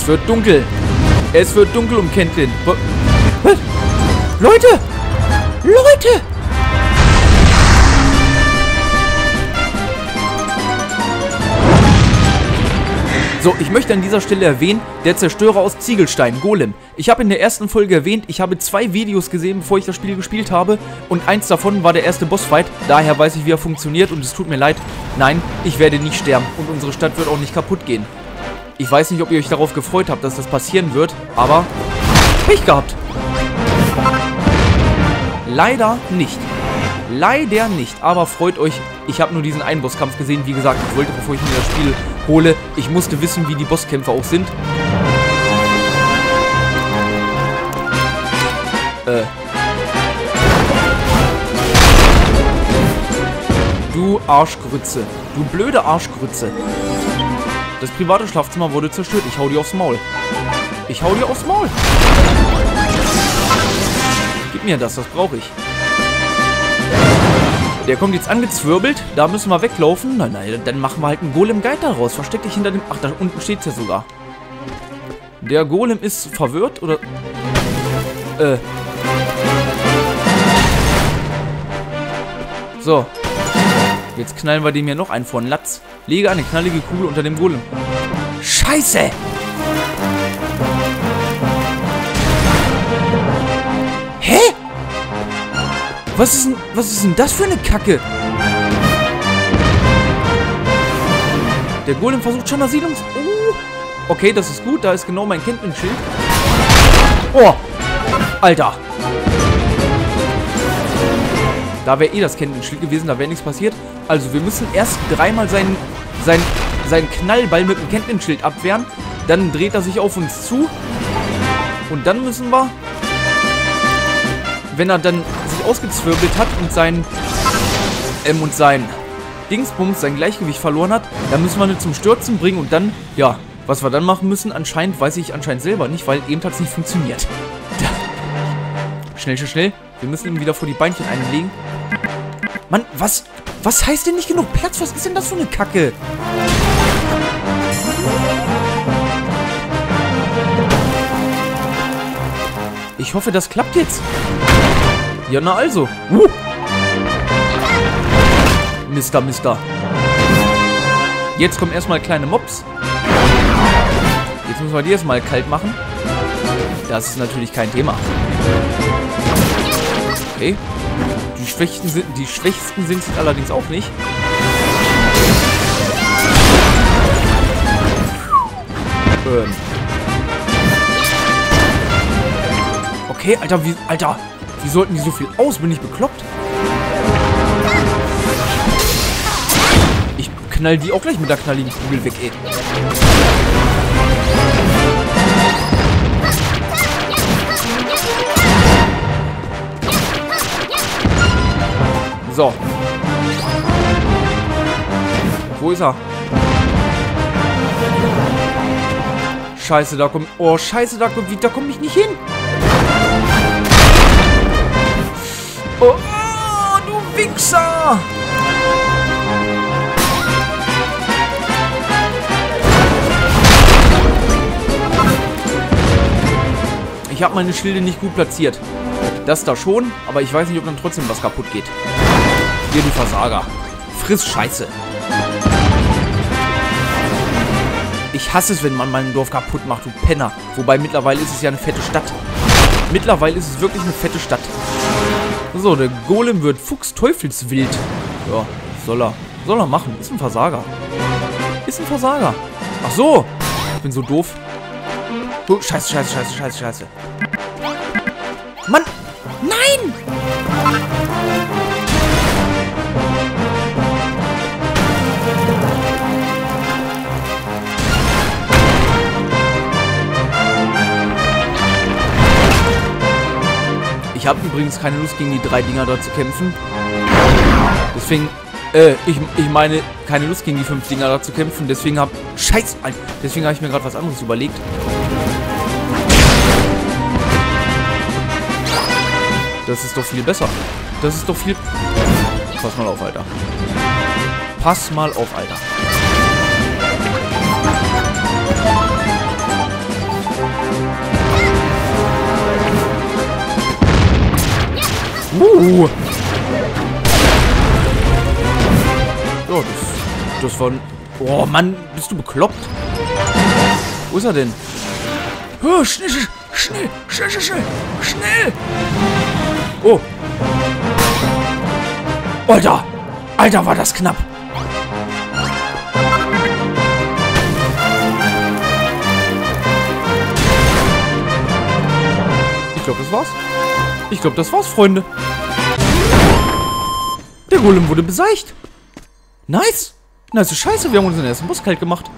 Es wird dunkel. Es wird dunkel um Cantlin. Was? Leute! Leute! So, ich möchte an dieser Stelle erwähnen, der Zerstörer aus Ziegelstein, Golem. Ich habe in der ersten Folge erwähnt, ich habe 2 Videos gesehen, bevor ich das Spiel gespielt habe. Und eins davon war der erste Bossfight. Daher weiß ich, wie er funktioniert und es tut mir leid. Nein, ich werde nicht sterben und unsere Stadt wird auch nicht kaputt gehen. Ich weiß nicht, ob ihr euch darauf gefreut habt, dass das passieren wird, aber Pech gehabt. Leider nicht. Leider nicht, aber freut euch, ich habe nur diesen einen Bosskampf gesehen, wie gesagt, ich wollte, bevor ich mir das Spiel hole, ich musste wissen, wie die Bosskämpfe auch sind. Du Arschgrütze, du blöde Arschgrütze. Das private Schlafzimmer wurde zerstört, ich hau dir aufs Maul. Ich hau dir aufs Maul. Gib mir das brauche ich. Der kommt jetzt angezwirbelt, da müssen wir weglaufen. Nein, dann machen wir halt einen Golem-Guide daraus. Versteck dich hinter dem... Ach, da unten steht's ja sogar. Der Golem ist verwirrt, oder... So. Jetzt knallen wir dem hier noch einen vor den Latz. Lege eine knallige Kugel unter dem Golem. Scheiße! Hä? Was ist denn das für eine Kacke? Der Golem versucht schon das Siedlungs... Okay, das ist gut. Da ist genau mein Cantlin-Schild. Oh! Alter! Da wäre eh das Cantlin-Schild gewesen. Da wäre nichts passiert. Also, wir müssen erst dreimal seinen Knallball mit dem Cantlin-Schild abwehren. Dann dreht er sich auf uns zu. Und dann müssen wir... Wenn er dann sich ausgezwirbelt hat und sein Dingsbums, sein Gleichgewicht verloren hat, dann müssen wir ihn zum Stürzen bringen und dann, ja, was wir dann machen müssen, anscheinend, weiß ich anscheinend selber nicht, weil eben hat es nicht funktioniert. Schnell, wir müssen ihm wieder vor die Beinchen einlegen. Mann, was heißt denn nicht genug Platz? Was ist denn das für eine Kacke? Ich hoffe, das klappt jetzt. Ja, na also. Mister. Jetzt kommen erstmal kleine Mobs. Jetzt müssen wir die erstmal kalt machen. Das ist natürlich kein Thema. Okay. Die Schwächsten sind sie allerdings auch nicht. Okay, Alter, wie sollten die so viel aus? Bin ich bekloppt? Ich knall die auch gleich mit der knalligen Kugel weg, ey. So. Wo ist er? Scheiße, da kommt... Oh, scheiße, da komme ich nicht hin. Oh, du Wichser! Ich habe meine Schilde nicht gut platziert. Das da schon, aber ich weiß nicht, ob dann trotzdem was kaputt geht. Hier, du Versager. Friss Scheiße. Ich hasse es, wenn man mein Dorf kaputt macht, du Penner. Wobei, mittlerweile ist es ja eine fette Stadt. Mittlerweile ist es wirklich eine fette Stadt. So, der Golem wird fuchsteufelswild. Ja, soll er machen. Ist ein Versager. Ach so. Ich bin so doof. Oh, Scheiße. Mann. Nein! Ich habe übrigens keine Lust, gegen die 3 Dinger da zu kämpfen. Deswegen, ich meine, keine Lust, gegen die 5 Dinger da zu kämpfen. Deswegen habe ich mir gerade was anderes überlegt. Das ist doch viel besser. Pass mal auf, Alter. Oh, das war... Oh, Mann, bist du bekloppt? Wo ist er denn? Oh, schnell! Oh. Alter! Alter, war das knapp! Ich glaube, das war's. Ich glaube, das war's, Freunde. Der Golem wurde beseitigt. Nice. Nice Scheiße, wir haben unseren ersten Boss kalt gemacht.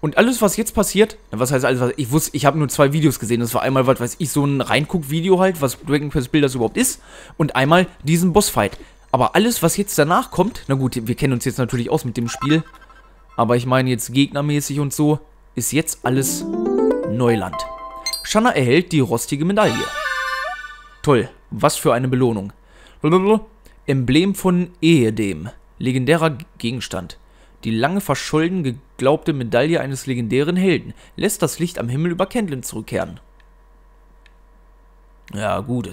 Und alles, was jetzt passiert, was heißt alles, was ich wusste, ich habe nur 2 Videos gesehen. Das war einmal, was weiß ich, so ein Reinguck-Video halt, was Dragon Quest Builders überhaupt ist. Und einmal diesen Bossfight. Aber alles, was jetzt danach kommt, na gut, wir kennen uns jetzt natürlich aus mit dem Spiel. Aber ich meine jetzt gegnermäßig und so, ist jetzt alles Neuland. Shanna erhält die rostige Medaille. Toll, was für eine Belohnung. Blablabla. Emblem von Ehedem. Legendärer Gegenstand. Die lange verschollen geglaubte Medaille eines legendären Helden lässt das Licht am Himmel über Cantlin zurückkehren. Ja gut,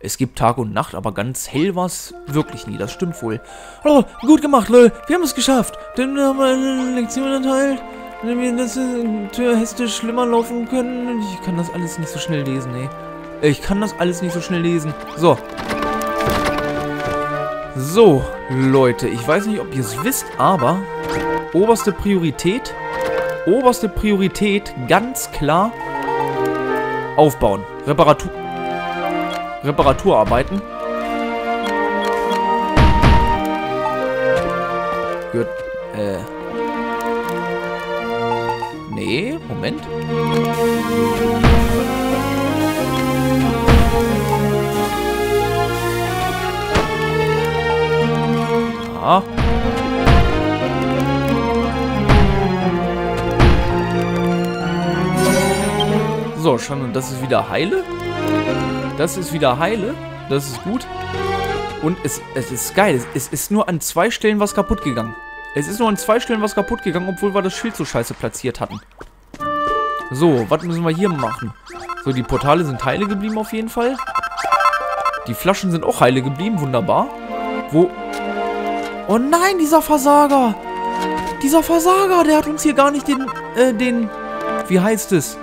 es gibt Tag und Nacht, aber ganz hell war es wirklich nie, das stimmt wohl. Oh, gut gemacht, Leute, wir haben es geschafft. Denn wir haben eine Lektion erteilt. Das Tür hätte schlimmer laufen können. Ich kann das alles nicht so schnell lesen, ey. So. So, Leute, ich weiß nicht, ob ihr es wisst, aber oberste Priorität, ganz klar, aufbauen, Reparaturarbeiten. Gut, nee, Moment. So, schon, das ist wieder heile. Das ist gut. Und es ist geil. Es ist nur an 2 Stellen was kaputt gegangen. Obwohl wir das Schild so scheiße platziert hatten. So, was müssen wir hier machen? So, die Portale sind heile geblieben auf jeden Fall. Die Flaschen sind auch heile geblieben. Wunderbar. Wo... Oh nein, dieser Versager! Der hat uns hier gar nicht den, wie heißt es?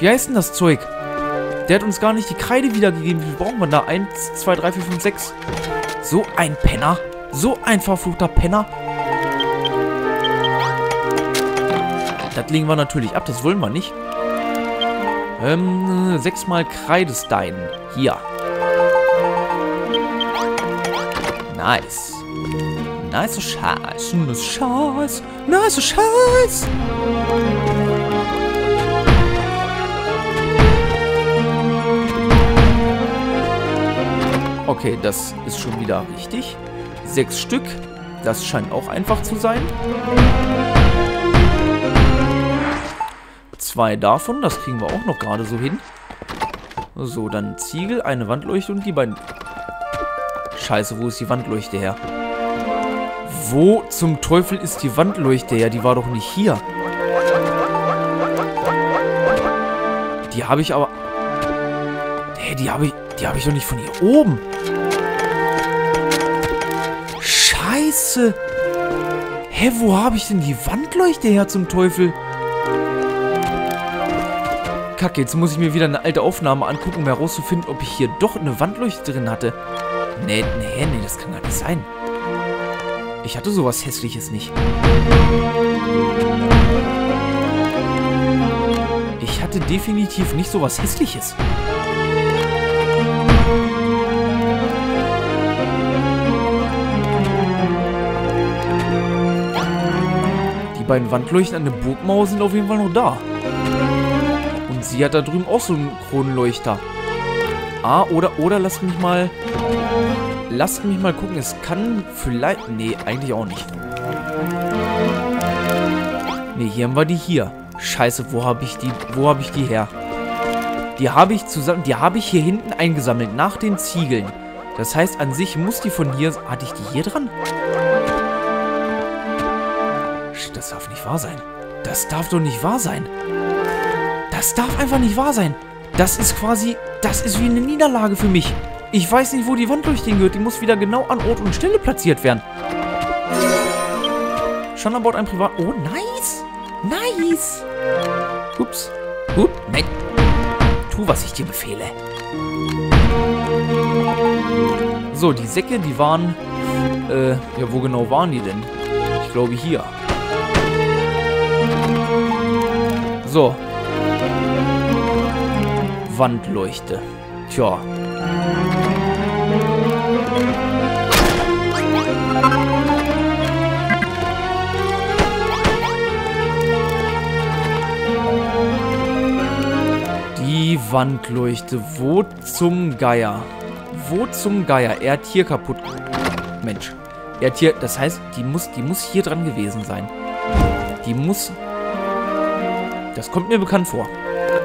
Wie heißt denn das Zeug? Der hat uns gar nicht die Kreide wiedergegeben. Wie viel brauchen wir da? 1, 2, 3, 4, 5, 6. So ein Penner. So ein verfluchter Penner. Das legen wir natürlich ab, das wollen wir nicht. 6-mal Kreidestein. Hier. Nice. Nice Scheiß. Okay, das ist schon wieder richtig. 6 Stück. Das scheint auch einfach zu sein. 2 davon. Das kriegen wir auch noch gerade so hin. So, dann Ziegel, eine Wandleuchte und die beiden... Scheiße, wo ist die Wandleuchte her? Wo zum Teufel ist die Wandleuchte her? Die war doch nicht hier. Die habe ich aber... Hey, die habe ich doch nicht von hier oben. Scheiße. Hä, wo habe ich denn die Wandleuchte her zum Teufel? Kacke, jetzt muss ich mir wieder eine alte Aufnahme angucken, um herauszufinden, ob ich hier doch eine Wandleuchte drin hatte. Nee, das kann gar nicht sein. Ich hatte sowas Hässliches nicht. Ich hatte definitiv nicht sowas Hässliches. Die beiden Wandleuchten an der Burgmauer sind auf jeden Fall noch da. Und sie hat da drüben auch so einen Kronleuchter. Ah, oder lasst mich mal... gucken, es kann vielleicht... Nee, eigentlich auch nicht. Nee, hier haben wir die hier. Scheiße, wo habe ich die her? Die habe ich hier hinten eingesammelt, nach den Ziegeln. Das heißt, an sich muss die von hier... Hatte ich die hier dran? Das darf nicht wahr sein. Das darf doch nicht wahr sein. Das ist quasi, das ist wie eine Niederlage für mich. Ich weiß nicht, wo die Wand durchgehen gehört. Die muss wieder genau an Ort und Stelle platziert werden. Schon an Bord ein Privat... Oh, nice. Nice. Ups. Ups. Nein. Tu, was ich dir befehle. So, die Säcke, die waren... ja, wo genau waren die denn? Ich glaube, hier. So. Wandleuchte. Tja. Die Wandleuchte. Wo zum Geier? Wo zum Geier? Er hat hier kaputt... Mensch. Er hat hier... Das heißt, die muss hier dran gewesen sein. Die muss... Das kommt mir bekannt vor.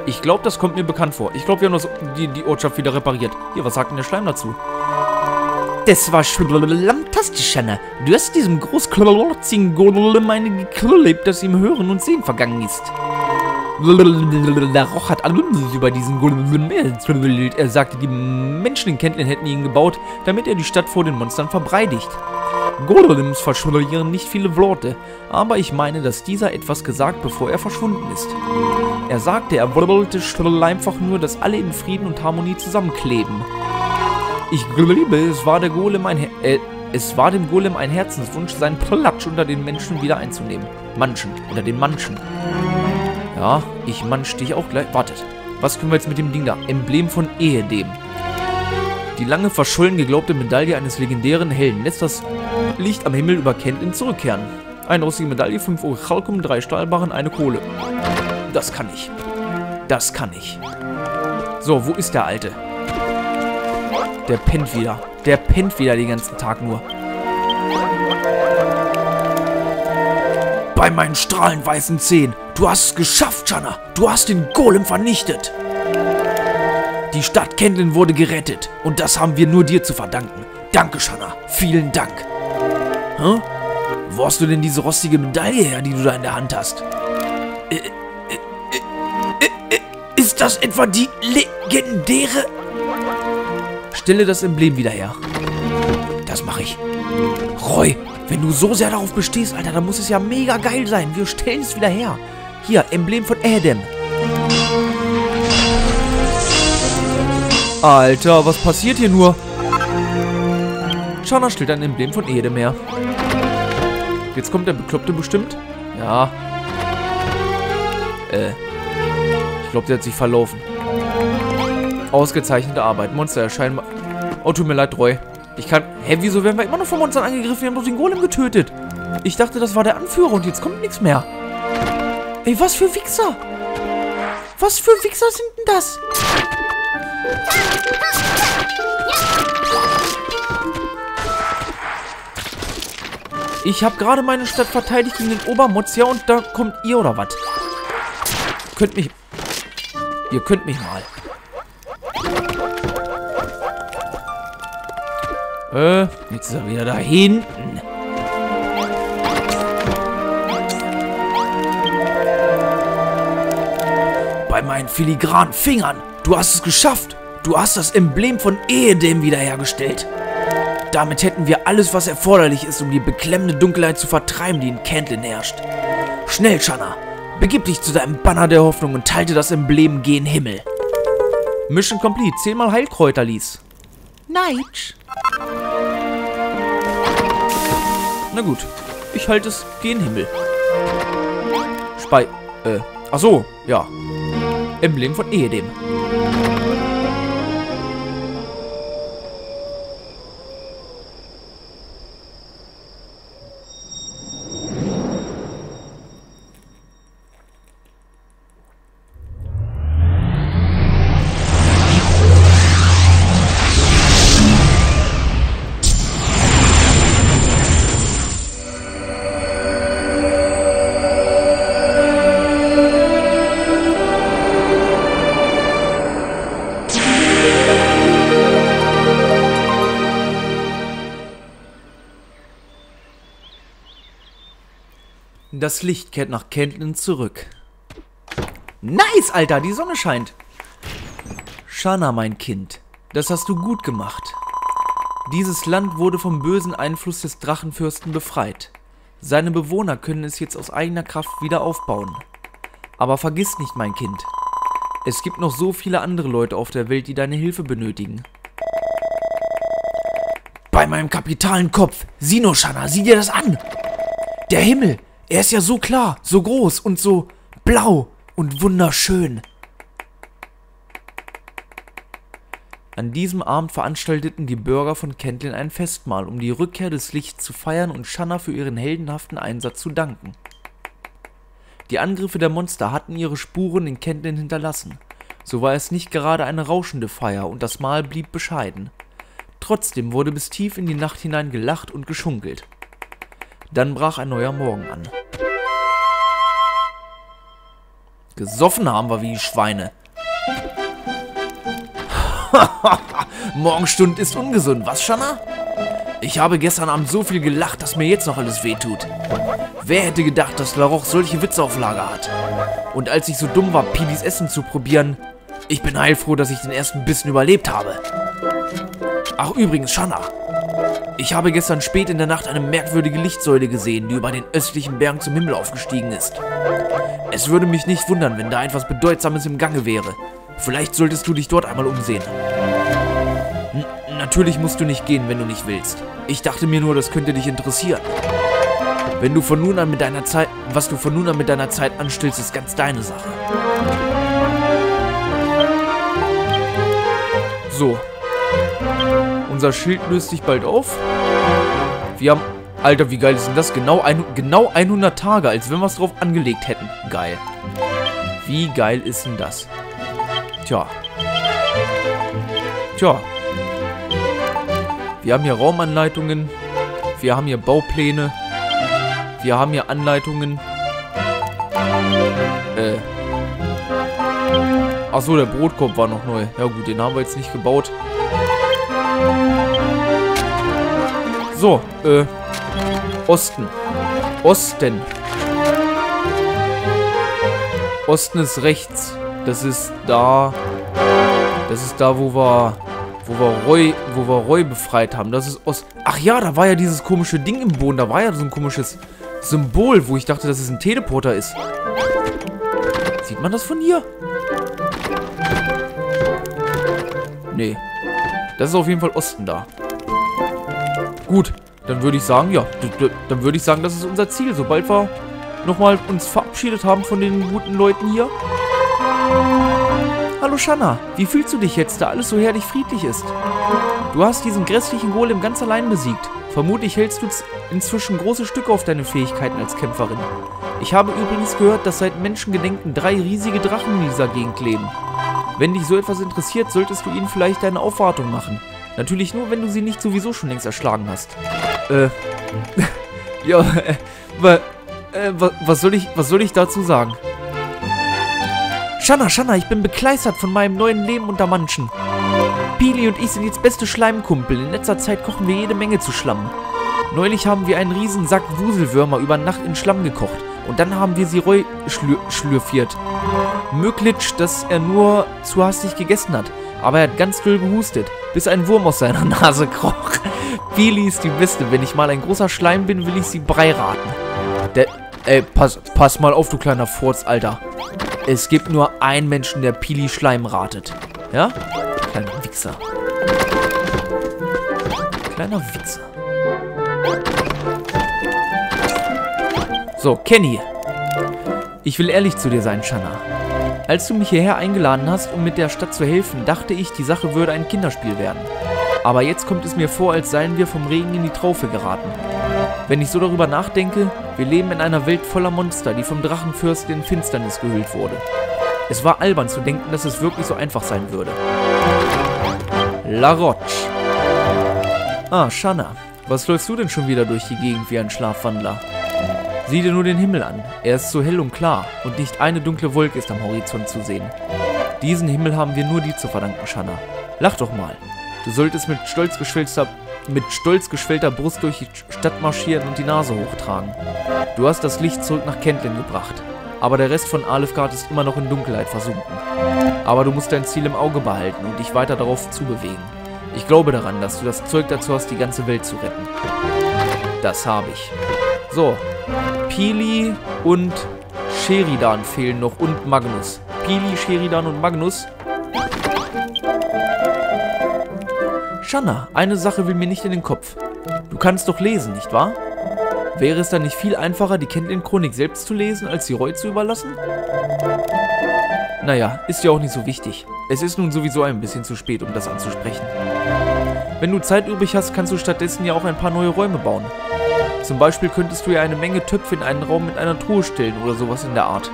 Ich glaube, das kommt mir bekannt vor. Ich glaube, wir haben das, die Ortschaft wieder repariert. Hier, was sagt denn der Schleim dazu? Das war fantastisch, Hanna. Du hast diesem großklotzigen Golem eine geklebt, dass ihm Hören und Sehen vergangen ist. Der Roch hat alles über diesen Golem. Er sagte, die Menschen in Cantlin hätten ihn gebaut, damit er die Stadt vor den Monstern verbreitigt. Golems verschwunden nicht viele Worte, aber ich meine, dass dieser etwas gesagt, bevor er verschwunden ist. Er sagte, er wollte einfach nur, dass alle in Frieden und Harmonie zusammenkleben. Ich glaube, es war dem Golem ein Herzenswunsch, seinen Platsch unter den Menschen wieder einzunehmen. Manchen, unter den Manchen. Ja, ich manch dich auch gleich. Wartet, was können wir jetzt mit dem Ding da? Emblem von Ehedem. Die lange verschollen geglaubte Medaille eines legendären Helden lässt das Licht am Himmel über Cantlin zurückkehren. Eine rostige Medaille, 5 Uhr Chalkum, 3 Stahlbarren, 1 Kohle. Das kann ich. Das kann ich. So, wo ist der Alte? Der pennt wieder. Der pennt wieder den ganzen Tag nur. Bei meinen strahlenweißen Zehen. Du hast es geschafft, Shanna. Du hast den Golem vernichtet. Die Stadt Cantlin wurde gerettet und das haben wir nur dir zu verdanken. Danke, Shanna. Vielen Dank. Hä? Wo hast du denn diese rostige Medaille her, die du da in der Hand hast? Ist das etwa die legendäre... Stelle das Emblem wieder her. Das mache ich. Roy, wenn du so sehr darauf bestehst, Alter, dann muss es ja mega geil sein. Wir stellen es wieder her. Hier, Emblem von Adam. Alter, was passiert hier nur? Shanna stellt ein Emblem von Edem her. Jetzt kommt der Bekloppte bestimmt. Ja. Ich glaube, der hat sich verlaufen. Ausgezeichnete Arbeit. Monster erscheinen. Oh, tut mir leid, Roy. Ich kann... Hä, wieso werden wir immer noch von Monstern angegriffen? Wir haben doch den Golem getötet. Ich dachte, das war der Anführer und jetzt kommt nichts mehr. Ey, was für Wichser? Was für Wichser sind denn das? Ich habe gerade meine Stadt verteidigt gegen den Obermotz, ja, und da kommt ihr oder was? Könnt mich... Ihr könnt mich mal. Jetzt ist er wieder da hinten. Bei meinen filigranen Fingern. Du hast es geschafft. Du hast das Emblem von Ehedem wiederhergestellt. Damit hätten wir alles, was erforderlich ist, um die beklemmende Dunkelheit zu vertreiben, die in Cantlin herrscht. Schnell, Shanna. Begib dich zu deinem Banner der Hoffnung und halte das Emblem gen Himmel. Mission complete. 10-mal Heilkräuter ließ. Neitsch. Na gut. Ich halte es gen Himmel. Ach so, ja. Emblem von Ehedem. Das Licht kehrt nach Cantlin zurück. Nice, Alter, die Sonne scheint. Shana, mein Kind, das hast du gut gemacht. Dieses Land wurde vom bösen Einfluss des Drachenfürsten befreit. Seine Bewohner können es jetzt aus eigener Kraft wieder aufbauen. Aber vergiss nicht, mein Kind. Es gibt noch so viele andere Leute auf der Welt, die deine Hilfe benötigen. Bei meinem kapitalen Kopf! Sieh nur, Shana, sieh dir das an! Der Himmel! Er ist ja so klar, so groß und so blau und wunderschön. An diesem Abend veranstalteten die Bürger von Cantlin ein Festmahl, um die Rückkehr des Lichts zu feiern und Shana für ihren heldenhaften Einsatz zu danken. Die Angriffe der Monster hatten ihre Spuren in Cantlin hinterlassen. So war es nicht gerade eine rauschende Feier und das Mahl blieb bescheiden. Trotzdem wurde bis tief in die Nacht hinein gelacht und geschunkelt. Dann brach ein neuer Morgen an. Gesoffen haben wir wie die Schweine. Morgenstund ist ungesund, was, Shana? Ich habe gestern Abend so viel gelacht, dass mir jetzt noch alles wehtut. Wer hätte gedacht, dass Laroch solche Witze auf Lager hat? Und als ich so dumm war, Pidis Essen zu probieren, ich bin heilfroh, dass ich den ersten Bissen überlebt habe. Ach übrigens, Shana, ich habe gestern spät in der Nacht eine merkwürdige Lichtsäule gesehen, die über den östlichen Berg zum Himmel aufgestiegen ist. Es würde mich nicht wundern, wenn da etwas Bedeutsames im Gange wäre. Vielleicht solltest du dich dort einmal umsehen. Natürlich musst du nicht gehen, wenn du nicht willst. Ich dachte mir nur, das könnte dich interessieren. Was du von nun an mit deiner Zeit anstellst, ist ganz deine Sache. So. Unser Schild löst sich bald auf. Wir haben... Alter, wie geil ist denn das? Genau 100 Tage, als wenn wir es drauf angelegt hätten. Geil. Wie geil ist denn das? Tja. Wir haben hier Raumanleitungen. Wir haben hier Baupläne. Wir haben hier Anleitungen. Achso, der Brotkorb war noch neu. Ja gut, den haben wir jetzt nicht gebaut. So, Osten. Osten. Osten ist rechts. Das ist da, wo wir Roy befreit haben. Das ist Ost. Ach ja, da war ja dieses komische Ding im Boden. Da war ja so ein komisches Symbol, wo ich dachte, dass es ein Teleporter ist. Sieht man das von hier? Nee. Das ist auf jeden Fall Osten da. Gut, dann würde ich sagen, ja. Dann würde ich sagen, das ist unser Ziel. Sobald wir nochmal uns verabschiedet haben von den guten Leuten hier. Hallo Shana, wie fühlst du dich jetzt, da alles so herrlich friedlich ist? Du hast diesen grässlichen Golem ganz allein besiegt. Vermutlich hältst du inzwischen große Stücke auf deine Fähigkeiten als Kämpferin. Ich habe übrigens gehört, dass seit Menschengedenken 3 riesige Drachen in dieser Gegend leben. Wenn dich so etwas interessiert, solltest du ihnen vielleicht eine Aufwartung machen. Natürlich nur, wenn du sie nicht sowieso schon längst erschlagen hast. Ja, was soll ich dazu sagen? Shana, ich bin bekleistert von meinem neuen Leben unter Menschen. Pili und ich sind jetzt beste Schleimkumpel. In letzter Zeit kochen wir jede Menge zu Schlamm. Neulich haben wir einen riesen Sack Wuselwürmer über Nacht in Schlamm gekocht. Und dann haben wir sie Roy schlürfiert. Möglich, dass er nur zu hastig gegessen hat. Aber er hat ganz doll gehustet, bis ein Wurm aus seiner Nase kroch. Pili ist die Beste. Wenn ich mal ein großer Schleim bin, will ich sie Brei raten. Pass mal auf, du kleiner Furz, Alter. Es gibt nur einen Menschen, der Pili Schleim ratet. Ja? Kleiner Wichser. Kleiner Wichser. So, Kenny. Ich will ehrlich zu dir sein, Shana. Als du mich hierher eingeladen hast, um mit der Stadt zu helfen, dachte ich, die Sache würde ein Kinderspiel werden. Aber jetzt kommt es mir vor, als seien wir vom Regen in die Traufe geraten. Wenn ich so darüber nachdenke, wir leben in einer Welt voller Monster, die vom Drachenfürsten in Finsternis gehüllt wurde. Es war albern zu denken, dass es wirklich so einfach sein würde. La Roche. Ah, Shana, was läufst du denn schon wieder durch die Gegend wie ein Schlafwandler? Sieh dir nur den Himmel an, er ist so hell und klar und nicht eine dunkle Wolke ist am Horizont zu sehen. Diesen Himmel haben wir nur dir zu verdanken, Shana. Lach doch mal, du solltest mit stolz geschwellter Brust durch die Stadt marschieren und die Nase hochtragen. Du hast das Licht zurück nach Cantlin gebracht. aber der Rest von Alefgard ist immer noch in Dunkelheit versunken. Aber du musst dein Ziel im Auge behalten und dich weiter darauf zubewegen. Ich glaube daran, dass du das Zeug dazu hast, die ganze Welt zu retten. Das habe ich. So, Pili und Sheridan fehlen noch und Magnus. Pili, Sheridan und Magnus. Shanna, eine Sache will mir nicht in den Kopf. Du kannst doch lesen, nicht wahr? Wäre es dann nicht viel einfacher, die Cantlin-Chronik selbst zu lesen, als sie Roy zu überlassen? Naja, ist ja auch nicht so wichtig. Es ist nun sowieso ein bisschen zu spät, um das anzusprechen. Wenn du Zeit übrig hast, kannst du stattdessen ja auch ein paar neue Räume bauen. Zum Beispiel könntest du ja eine Menge Töpfe in einen Raum mit einer Truhe stellen oder sowas in der Art.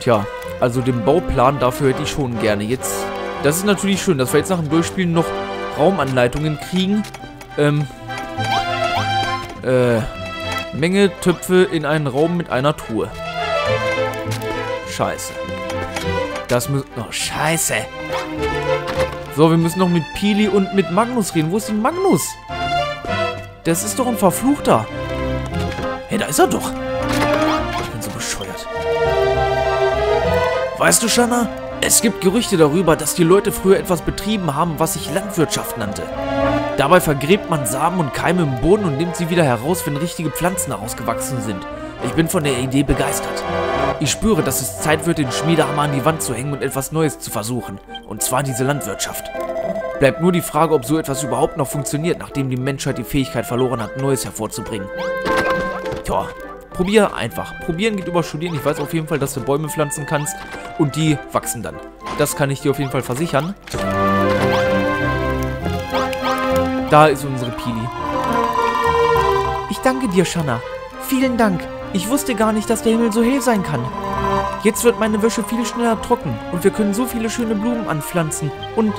Tja, also den Bauplan dafür hätte ich schon gerne jetzt. Das ist natürlich schön, dass wir jetzt nach dem Durchspielen noch Raumanleitungen kriegen. Menge Töpfe in einen Raum mit einer Truhe. Scheiße. Das müssen... Oh, scheiße. So, wir müssen noch mit Pili und mit Magnus reden. Wo ist denn Magnus? Das ist doch ein Verfluchter. Hey, da ist er doch. Ich bin so bescheuert. Weißt du, Shanna? Es gibt Gerüchte darüber, dass die Leute früher etwas betrieben haben, was sich Landwirtschaft nannte. Dabei vergräbt man Samen und Keime im Boden und nimmt sie wieder heraus, wenn richtige Pflanzen herausgewachsen sind. Ich bin von der Idee begeistert. Ich spüre, dass es Zeit wird, den Schmiedehammer an die Wand zu hängen und etwas Neues zu versuchen. Und zwar diese Landwirtschaft. Bleibt nur die Frage, ob so etwas überhaupt noch funktioniert, nachdem die Menschheit die Fähigkeit verloren hat, Neues hervorzubringen. Tja, probier einfach. Probieren geht über Studieren. Ich weiß auf jeden Fall, dass du Bäume pflanzen kannst. Und die wachsen dann. Das kann ich dir auf jeden Fall versichern. Da ist unsere Pili. Ich danke dir, Shanna. Vielen Dank. Ich wusste gar nicht, dass der Himmel so hell sein kann. Jetzt wird meine Wäsche viel schneller trocken. Und wir können so viele schöne Blumen anpflanzen. Und...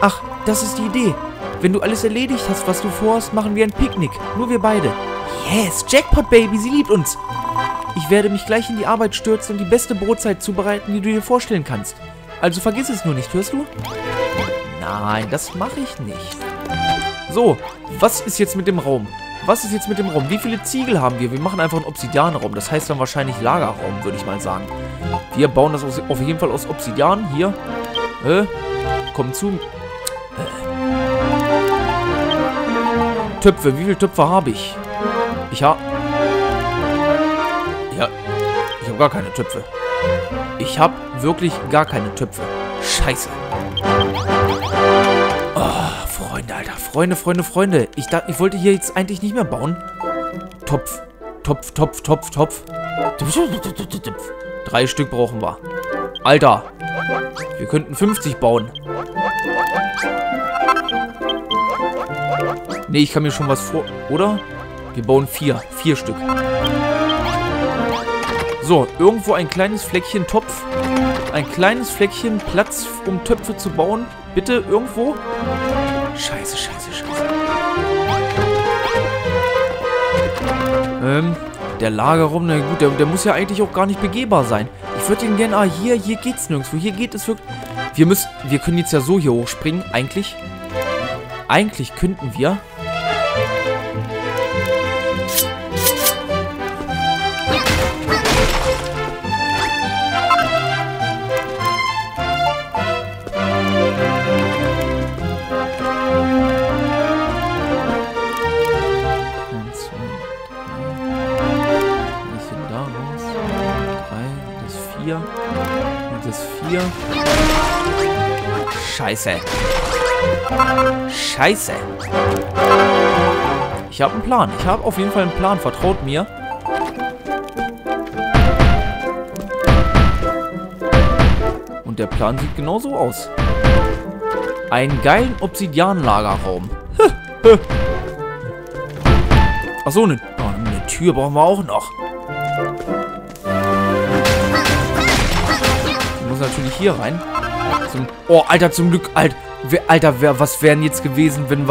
Ach, das ist die Idee. Wenn du alles erledigt hast, was du vorhast, machen wir ein Picknick. Nur wir beide. Yes, Jackpot, Baby. Sie liebt uns. Ich werde mich gleich in die Arbeit stürzen und die beste Brotzeit zubereiten, die du dir vorstellen kannst. Also vergiss es nur nicht, hörst du? Nein, das mache ich nicht. So, was ist jetzt mit dem Raum? Was ist jetzt mit dem Raum? Wie viele Ziegel haben wir? Wir machen einfach einen Obsidianraum. Das heißt dann wahrscheinlich Lagerraum, würde ich mal sagen. Wir bauen das auf jeden Fall aus Obsidian. Hier. Komm zu. Töpfe. Wie viele Töpfe habe ich? Ich habe gar keine Töpfe. Ich habe wirklich gar keine Töpfe. Scheiße. Oh, Freunde, Alter. Freunde. Ich wollte hier jetzt eigentlich nicht mehr bauen. Topf. 3 Stück brauchen wir. Alter. Wir könnten 50 bauen. Nee, ich kann mir schon was vor... Oder? Wir bauen 4. 4 Stück. So, irgendwo ein kleines Fleckchen Topf. Ein kleines Fleckchen Platz, um Töpfe zu bauen. Bitte, irgendwo. Scheiße. Der Lagerraum, na gut, der muss ja eigentlich auch gar nicht begehbar sein. Ich würde den gerne... Ah, hier geht's nirgendwo. Hier geht es wirklich... Wir können jetzt ja so hier hochspringen, eigentlich. Eigentlich könnten wir... Scheiße. Ich habe einen Plan. Ich habe auf jeden Fall einen Plan. Vertraut mir. Und der Plan sieht genauso aus. Einen geilen Obsidian-Lagerraum. Achso, eine Tür brauchen wir auch noch. Die muss natürlich hier rein. Oh, Alter, zum Glück, was wären jetzt gewesen, wenn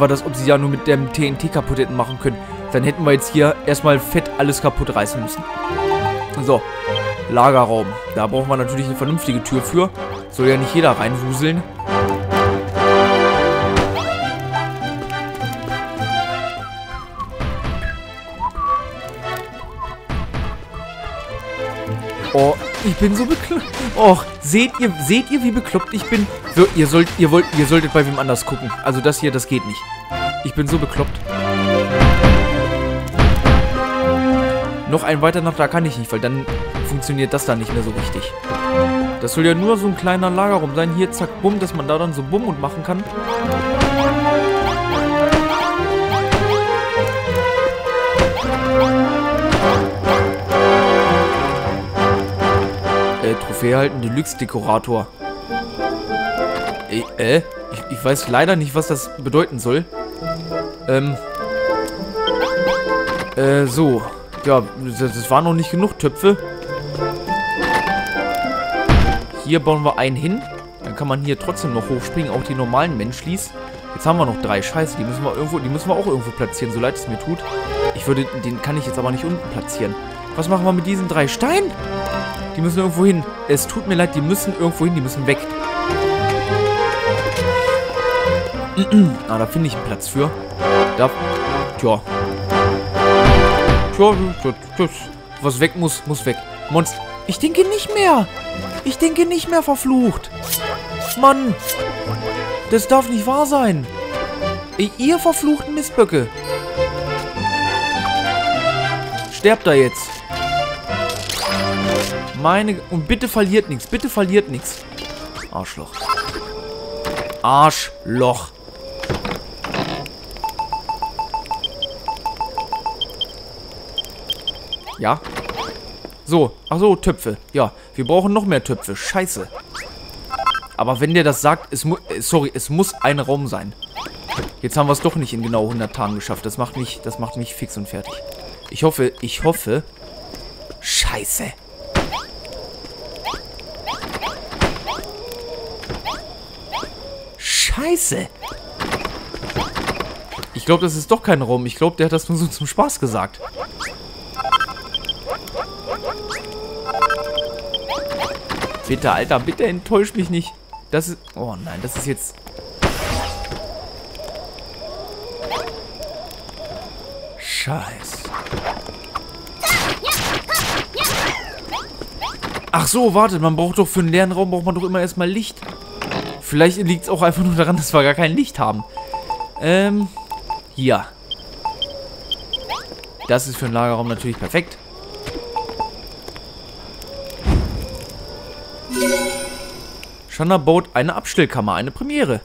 wir das Obsidian nur mit dem TNT kaputt hätten machen können? Dann hätten wir jetzt hier erstmal fett alles kaputt reißen müssen. So, Lagerraum. Da brauchen wir natürlich eine vernünftige Tür für. Soll ja nicht jeder reinwuseln. Oh, ich bin so bekloppt. Och, seht ihr, wie bekloppt ich bin? So, ihr solltet bei wem anders gucken. Also das hier, das geht nicht. Ich bin so bekloppt. Noch ein weiter nach da kann ich nicht, weil dann funktioniert das da nicht mehr so richtig. Das soll ja nur so ein kleiner Lagerraum sein. Hier, zack, bumm, dass man da dann so bumm und machen kann. Trophäe halten, Deluxe-Dekorator. Ich weiß leider nicht, was das bedeuten soll. So. Ja, das waren noch nicht genug Töpfe. Hier bauen wir einen hin. Dann kann man hier trotzdem noch hochspringen, auch die normalen Menschlis. Jetzt haben wir noch drei. Scheiße, die müssen wir auch irgendwo platzieren, so leid es mir tut. Den kann ich jetzt aber nicht unten platzieren. Was machen wir mit diesen drei Steinen? Die müssen irgendwo hin. Es tut mir leid, die müssen irgendwo hin, die müssen weg. Ah, da finde ich einen Platz für. Da. Tja. Was weg muss, muss weg. Monster. Ich denke nicht mehr. Ich denke nicht mehr, verflucht. Mann. Das darf nicht wahr sein. Ihr verfluchten Mistböcke. Sterbt da jetzt. Meine... Und bitte verliert nichts. Bitte verliert nichts. Arschloch. Arschloch. Ja. So. Ach so, Töpfe. Ja. Wir brauchen noch mehr Töpfe. Scheiße. Aber wenn der das sagt, es muss ein Raum sein. Jetzt haben wir es doch nicht in genau 100 Tagen geschafft. Das macht mich fix und fertig. Ich hoffe... Scheiße. Scheiße. Ich glaube, das ist doch kein Raum. Ich glaube, der hat das nur so zum Spaß gesagt. Bitte, Alter, bitte enttäusch mich nicht. Das ist... Oh nein, das ist jetzt... Scheiße. Ach so, wartet, man braucht doch für einen leeren Raum braucht man doch immer erstmal Licht. Vielleicht liegt es auch einfach nur daran, dass wir gar kein Licht haben. Hier. Das ist für einen Lagerraum natürlich perfekt. Shanna baut eine Abstellkammer, eine Premiere.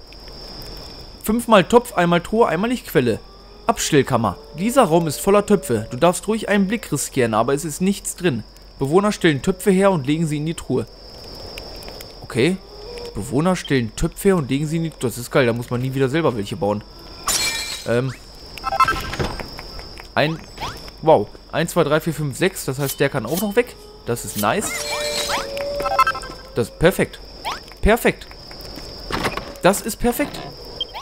5-mal Topf, 1-mal Truhe, 1-mal Lichtquelle. Abstellkammer. Dieser Raum ist voller Töpfe. Du darfst ruhig einen Blick riskieren, aber es ist nichts drin. Bewohner stellen Töpfe her und legen sie in die Truhe. Okay. Bewohner stellen Töpfe her und legen sie in die... Das ist geil, da muss man nie wieder selber welche bauen. Wow. 1, 2, 3, 4, 5, 6. Das heißt, der kann auch noch weg. Das ist nice. Das ist perfekt. Perfekt. Das ist perfekt.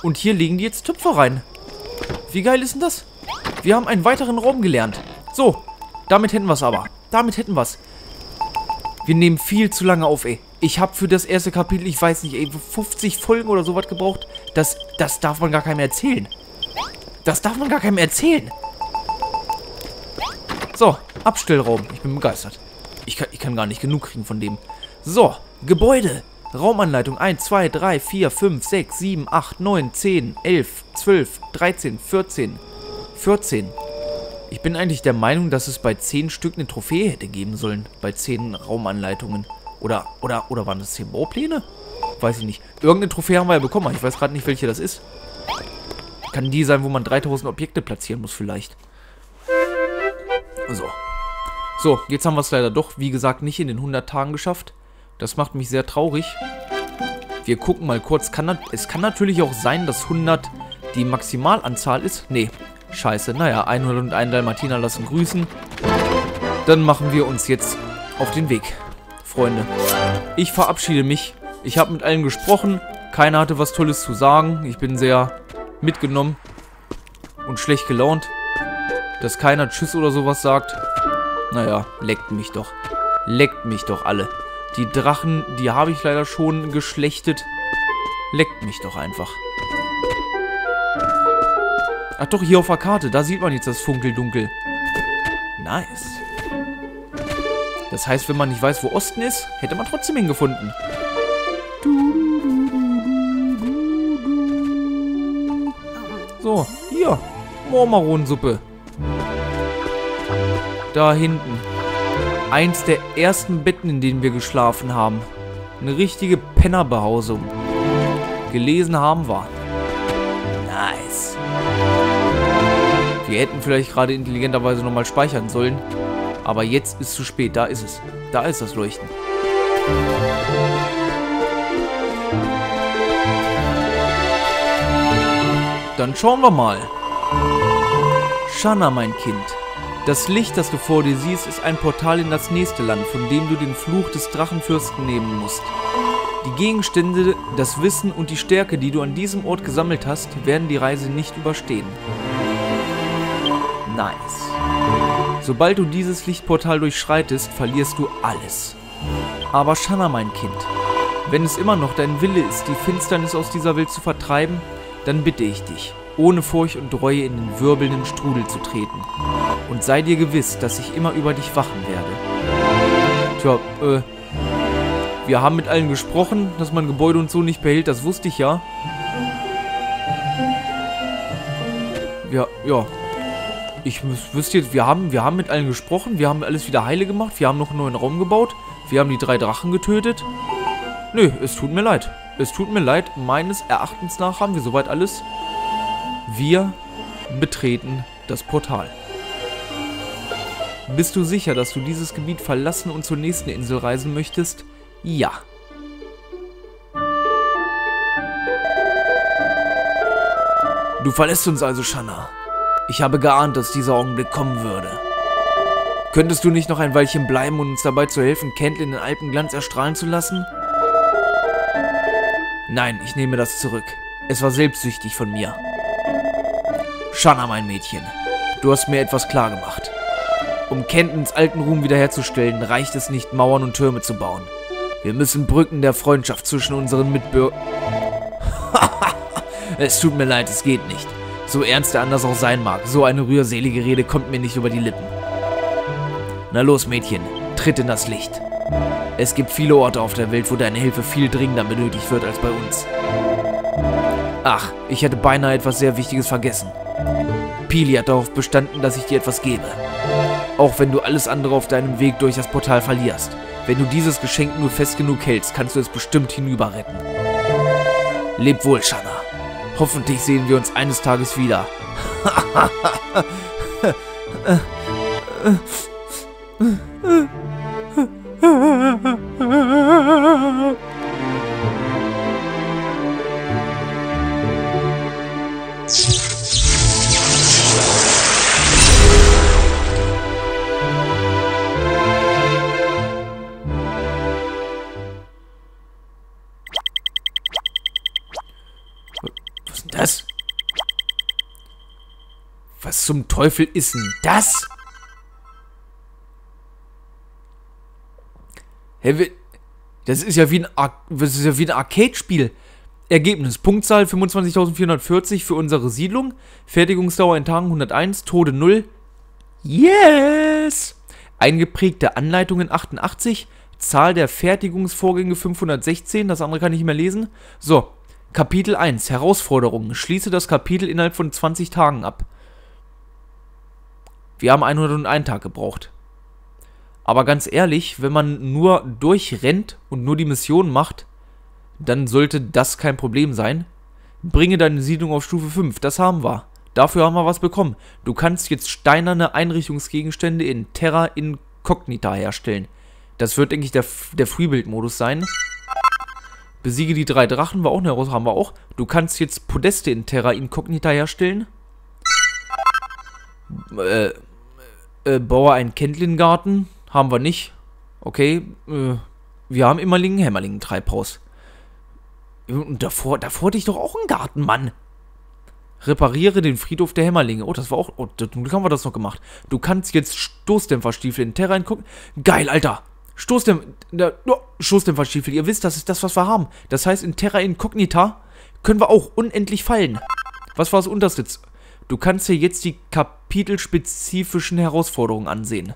Und hier legen die jetzt Töpfe rein. Wie geil ist denn das? Wir haben einen weiteren Raum gelernt. So. Damit hätten wir es aber. Damit hätten wir es. Wir nehmen viel zu lange auf, ey. Ich habe für das erste Kapitel, ich weiß nicht, ey, 50 Folgen oder sowas gebraucht. Das darf man gar keinem erzählen. Das darf man gar keinem erzählen. So, Abstellraum. Ich bin begeistert. Ich kann gar nicht genug kriegen von dem. So, Gebäude. Raumanleitung 1, 2, 3, 4, 5, 6, 7, 8, 9, 10, 11, 12, 13, 14. 14. Ich bin eigentlich der Meinung, dass es bei 10 Stück eine Trophäe hätte geben sollen. Bei 10 Raumanleitungen. Oder waren das 10 Baupläne? Weiß ich nicht. Irgendeine Trophäe haben wir ja bekommen. Ich weiß gerade nicht, welche das ist. Kann die sein, wo man 3000 Objekte platzieren muss vielleicht. So. So, jetzt haben wir es leider doch, wie gesagt, nicht in den 100 Tagen geschafft. Das macht mich sehr traurig. Wir gucken mal kurz. Es kann natürlich auch sein, dass 100 die Maximalanzahl ist. Nee. Scheiße, naja, 101 Dalmatiner lassen grüßen. Dann machen wir uns jetzt auf den Weg, Freunde. Ich verabschiede mich. Ich habe mit allen gesprochen. Keiner hatte was Tolles zu sagen. Ich bin sehr mitgenommen und schlecht gelaunt. Dass keiner Tschüss oder sowas sagt. Naja, leckt mich doch. Leckt mich doch alle. Die Drachen, die habe ich leider schon geschlechtet. Leckt mich doch einfach. Ach doch, hier auf der Karte, da sieht man jetzt das Funkeldunkel. Nice. Das heißt, wenn man nicht weiß, wo Osten ist, hätte man trotzdem hingefunden. So, hier. Moormaronensuppe. Da hinten. Eins der ersten Betten, in denen wir geschlafen haben. Eine richtige Pennerbehausung. Gelesen haben wir. Nice. Wir hätten vielleicht gerade intelligenterweise nochmal speichern sollen. Aber jetzt ist es zu spät. Da ist es. Da ist das Leuchten. Dann schauen wir mal. Shanna, mein Kind. Das Licht, das du vor dir siehst, ist ein Portal in das nächste Land, von dem du den Fluch des Drachenfürsten nehmen musst. Die Gegenstände, das Wissen und die Stärke, die du an diesem Ort gesammelt hast, werden die Reise nicht überstehen. Nice. Sobald du dieses Lichtportal durchschreitest, verlierst du alles. Aber Shanna, mein Kind, wenn es immer noch dein Wille ist, die Finsternis aus dieser Welt zu vertreiben, dann bitte ich dich, ohne Furcht und Reue in den wirbelnden Strudel zu treten. Und sei dir gewiss, dass ich immer über dich wachen werde. Tja, wir haben mit allen gesprochen, dass man Gebäude und so nicht behält, das wusste ich ja. Ja. Ich wüsste jetzt, wir haben mit allen gesprochen, wir haben alles wieder heile gemacht, wir haben noch einen neuen Raum gebaut, wir haben die 3 Drachen getötet. Nö, es tut mir leid. Es tut mir leid, meines Erachtens nach haben wir soweit alles. Wir betreten das Portal. Bist du sicher, dass du dieses Gebiet verlassen und zur nächsten Insel reisen möchtest? Ja. Du verlässt uns also, Shanna. Ich habe geahnt, dass dieser Augenblick kommen würde. Könntest du nicht noch ein Weilchen bleiben und uns dabei zu helfen, Cantlin den Alpenglanz erstrahlen zu lassen? Nein, ich nehme das zurück. Es war selbstsüchtig von mir. Shanna, mein Mädchen, du hast mir etwas klar gemacht. Um Cantlins alten Ruhm wiederherzustellen, reicht es nicht, Mauern und Türme zu bauen. Wir müssen Brücken der Freundschaft zwischen unseren Mitbürgern... Es tut mir leid, es geht nicht. So ernst der anders auch sein mag, so eine rührselige Rede kommt mir nicht über die Lippen. Na los, Mädchen, tritt in das Licht. Es gibt viele Orte auf der Welt, wo deine Hilfe viel dringender benötigt wird als bei uns. Ach, ich hätte beinahe etwas sehr Wichtiges vergessen. Pili hat darauf bestanden, dass ich dir etwas gebe. Auch wenn du alles andere auf deinem Weg durch das Portal verlierst. Wenn du dieses Geschenk nur fest genug hältst, kannst du es bestimmt hinüber retten. Leb wohl, Shanna. Hoffentlich sehen wir uns eines Tages wieder. Was zum Teufel ist denn das? Hä, das ist ja wie ein Arcade-Spiel. Ergebnis, Punktzahl 25.440 für unsere Siedlung, Fertigungsdauer in Tagen 101, Tode 0. Yes! Eingeprägte Anleitungen 88, Zahl der Fertigungsvorgänge 516, das andere kann ich nicht mehr lesen. So, Kapitel 1, Herausforderungen. Schließe das Kapitel innerhalb von 20 Tagen ab. Wir haben 101 Tage gebraucht. Aber ganz ehrlich, wenn man nur durchrennt und nur die Mission macht, dann sollte das kein Problem sein. Bringe deine Siedlung auf Stufe 5, das haben wir. Dafür haben wir was bekommen. Du kannst jetzt steinerne Einrichtungsgegenstände in Terra Incognita herstellen. Das wird, denke ich, der Freebuild-Modus sein. Besiege die 3 Drachen, war auch eine Herausforderung, haben wir auch. Du kannst jetzt Podeste in Terra Incognita herstellen. Baue einen Cantlin-Garten. Haben wir nicht. Okay. Wir haben Immerlingen, Hämmerlingen, Treibhaus. Und davor hatte ich doch auch einen Garten, Mann. Repariere den Friedhof der Hämmerlinge. Oh, das war auch... Oh, zum Glück haben wir das noch gemacht. Du kannst jetzt Stoßdämpferstiefel in Terra gucken. Geil, Alter. Stoßdämpferstiefel. Ihr wisst, das ist das, was wir haben. Das heißt, in Terra Incognita können wir auch unendlich fallen. Was war das unterste? Du kannst dir jetzt die kapitelspezifischen Herausforderungen ansehen.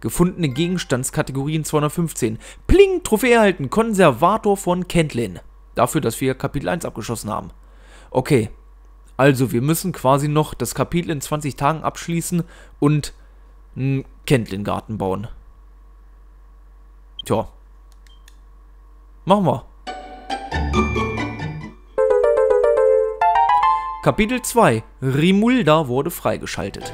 Gefundene Gegenstandskategorien 215. Pling, Trophäe erhalten, Konservator von Cantlin. Dafür, dass wir Kapitel 1 abgeschlossen haben. Okay, also wir müssen quasi noch das Kapitel in 20 Tagen abschließen und einen Cantlin-Garten bauen. Tja, machen wir. Kapitel 2. Rimulda wurde freigeschaltet.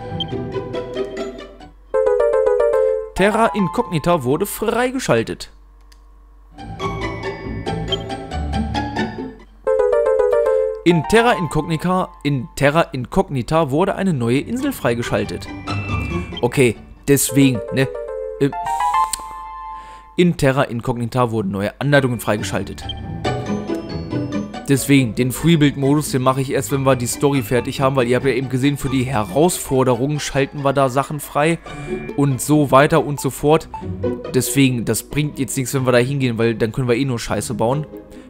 Terra Incognita wurde freigeschaltet. In Terra Incognita wurde eine neue Insel freigeschaltet. Okay, deswegen, ne? In Terra Incognita wurden neue Anleitungen freigeschaltet. Deswegen, den Freebuild-Modus, den mache ich erst, wenn wir die Story fertig haben, weil ihr habt ja eben gesehen, für die Herausforderungen schalten wir da Sachen frei und so weiter und so fort. Deswegen, das bringt jetzt nichts, wenn wir da hingehen, weil dann können wir eh nur Scheiße bauen.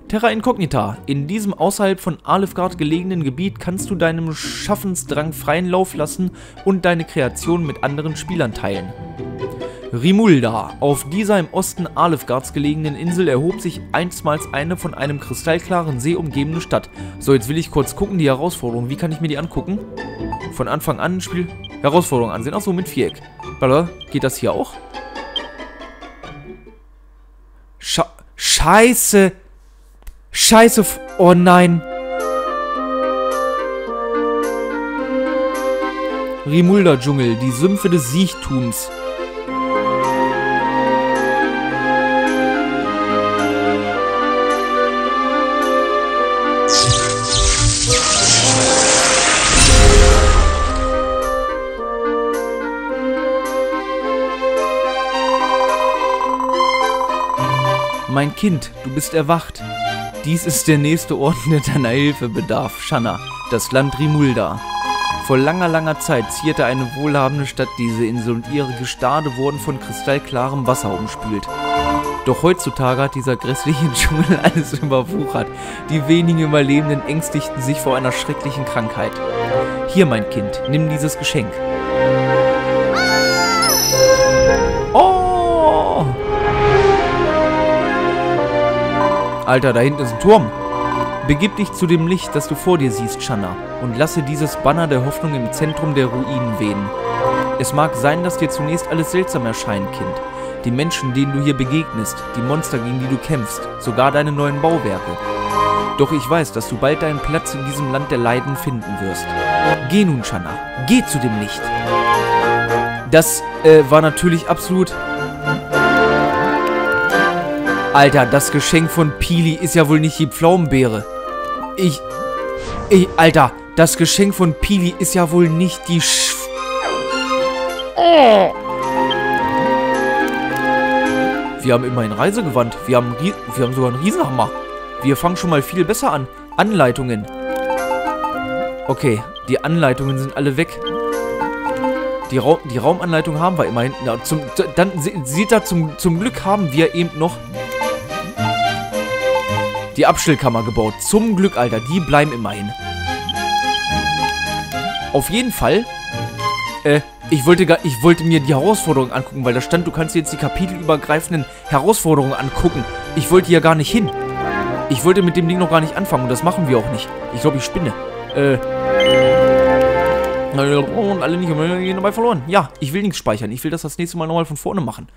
Terra Incognita. In diesem außerhalb von Alefgard gelegenen Gebiet kannst du deinem Schaffensdrang freien Lauf lassen und deine Kreationen mit anderen Spielern teilen. Rimulda. Auf dieser im Osten Alefgards gelegenen Insel erhob sich einstmals eine von einem kristallklaren See umgebene Stadt. So, jetzt will ich kurz gucken, die Herausforderung. Wie kann ich mir die angucken? Von Anfang an Spiel... Herausforderung ansehen. Achso, mit Viereck. Warte, geht das hier auch? Scheiße! Scheiße! Oh nein! Rimulda-Dschungel, die Sümpfe des Siechtums. Mein Kind, du bist erwacht. Dies ist der nächste Ort, der deiner Hilfe bedarf, Shanna, das Land Rimulda. Vor langer, langer Zeit zierte eine wohlhabende Stadt diese Insel und ihre Gestade wurden von kristallklarem Wasser umspült. Doch heutzutage hat dieser grässliche Dschungel alles überwuchert. Die wenigen Überlebenden ängstigten sich vor einer schrecklichen Krankheit. Hier, mein Kind, nimm dieses Geschenk. Alter, da hinten ist ein Turm. Begib dich zu dem Licht, das du vor dir siehst, Shanna, und lasse dieses Banner der Hoffnung im Zentrum der Ruinen wehen. Es mag sein, dass dir zunächst alles seltsam erscheint, Kind. Die Menschen, denen du hier begegnest, die Monster, gegen die du kämpfst, sogar deine neuen Bauwerke. Doch ich weiß, dass du bald deinen Platz in diesem Land der Leiden finden wirst. Geh nun, Shanna, geh zu dem Licht. Das war natürlich absolut... Alter, das Geschenk von Pili ist ja wohl nicht die Pflaumenbeere. Alter, das Geschenk von Pili ist ja wohl nicht die Wir haben immerhin Reisegewand. Wir haben sogar einen Riesenhammer. Wir fangen schon mal viel besser an. Anleitungen. Okay, die Anleitungen sind alle weg. Die Raumanleitung haben wir immerhin. Ja, dann sieht er, zum Glück haben wir eben noch... die Abstellkammer gebaut. Zum Glück, Alter. Die bleiben immerhin. Auf jeden Fall. Ich wollte mir die Herausforderung angucken, weil da stand, du kannst dir jetzt die kapitelübergreifenden Herausforderungen angucken. Ich wollte hier gar nicht hin. Ich wollte mit dem Ding noch gar nicht anfangen. Und das machen wir auch nicht. Ich glaube, ich spinne. Und alle nicht gehen dabei verloren. Ja, ich will nichts speichern. Ich will das nächste Mal nochmal von vorne machen.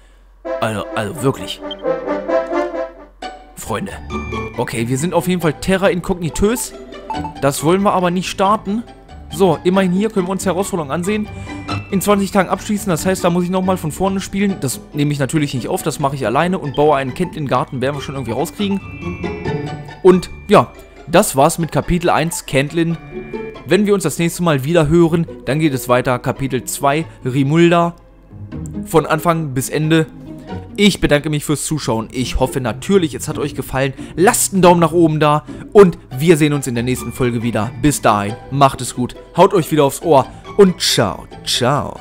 Also wirklich. Freunde. Okay, wir sind auf jeden Fall Terra Incognitös. Das wollen wir aber nicht starten. So, immerhin hier können wir uns Herausforderungen ansehen. In 20 Tagen abschließen, das heißt, da muss ich nochmal von vorne spielen. Das nehme ich natürlich nicht auf, das mache ich alleine und baue einen Cantlin-Garten, werden wir schon irgendwie rauskriegen. Und ja, das war's mit Kapitel 1 Cantlin. Wenn wir uns das nächste Mal wieder hören, dann geht es weiter. Kapitel 2 Rimulda. Von Anfang bis Ende. Ich bedanke mich fürs Zuschauen. Ich hoffe natürlich, es hat euch gefallen. Lasst einen Daumen nach oben da und wir sehen uns in der nächsten Folge wieder. Bis dahin, macht es gut, haut euch wieder aufs Ohr und ciao, ciao.